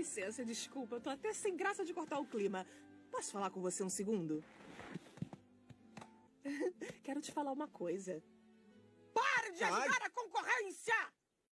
licença, desculpa, eu tô até sem graça de cortar o clima. Posso falar com você um segundo? Quero te falar uma coisa. Para de ajudar a concorrência!